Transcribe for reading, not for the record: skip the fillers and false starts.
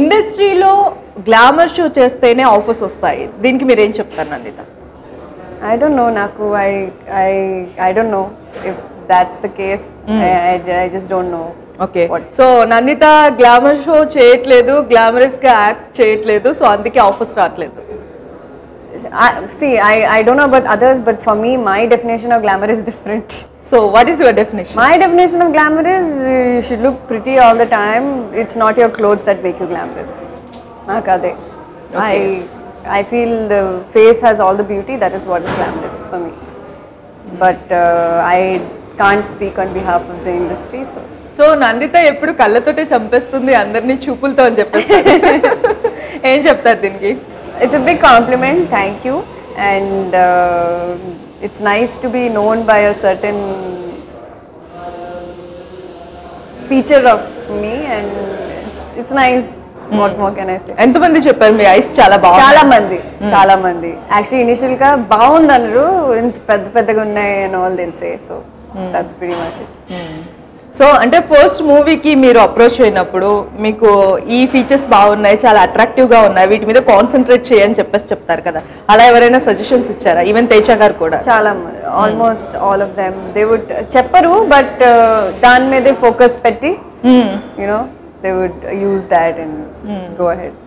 ఇండస్ట్రీలో glamour show చేస్తేనే offers వస్తాయి, దీనికి మీరు ఏం చెప్తారు Nandita? I don't know, Naku. I don't know if that's the case. I just don't know. Okay. What? So Nandita glamour show చేయట్లేదు, glamorous గా యాక్ట్ చేయట్లేదు, సో అందుకే ఆఫర్స్ రాట్లేదు. See, I don't know about others, but for me, my definition of glamour is different. So, what is your definition? My definition of glamour is you should look pretty all the time. It's not your clothes that make you glamorous. Okay. I feel the face has all the beauty. That is what is glamorous for me. But I can't speak on behalf of the industry. So Nandita eppudu kallatote champestundi andarni choopulto ani cheppestadu. Em cheptaru diniki? It's a big compliment, thank you, and it's nice to be known by a certain feature of me, and it's nice. What more can I say? Ento mandi chepparu me eyes chala baagundi. Chala mandi. Actually initial ka baagundi anru pedda peddaga unnayi and all they'll say, so that's pretty much it. So ante first movie ki meeru approach ayinappudu meeku ee features baagunnai, chala attractive ga unnai, veeti meeda concentrate cheyani cheppes cheptaru kada, ala evaraina suggestions ichchara? Even Teja garu kuda chala almost all of them they would chepparu, but daan meede focus petti, you know, they would use that and go ahead.